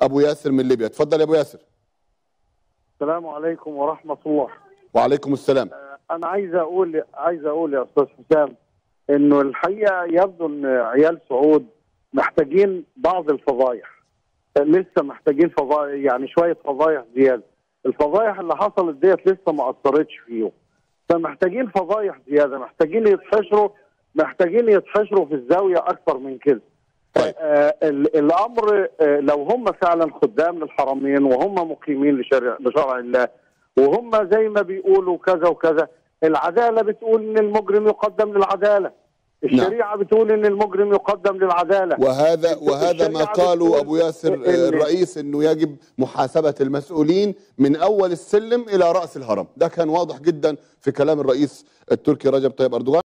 أبو ياسر من ليبيا. تفضل يا أبو ياسر. السلام عليكم ورحمة الله. وعليكم السلام. أنا عايز أقول يا أستاذ حسام إنه الحقيقة يبدو إن عيال سعود محتاجين بعض الفضايح، لسه محتاجين فضايح، يعني شوية فضايح زيادة. الفضايح اللي حصلت ديت لسه ما أثرتش فيهم، فمحتاجين فضايح زيادة، محتاجين يتحشروا في الزاوية أكثر من كده. طيب. الأمر لو هم فعلا خدام للحرمين وهم مقيمين لشرع الله وهم زي ما بيقولوا كذا وكذا، العدالة بتقول إن المجرم يقدم للعدالة، الشريعة بتقول إن المجرم يقدم للعدالة، وهذا ما قالوا أبو ياسر الرئيس، إنه يجب محاسبة المسؤولين من أول السلم إلى رأس الهرم. ده كان واضح جدا في كلام الرئيس التركي رجب طيب أردوغان.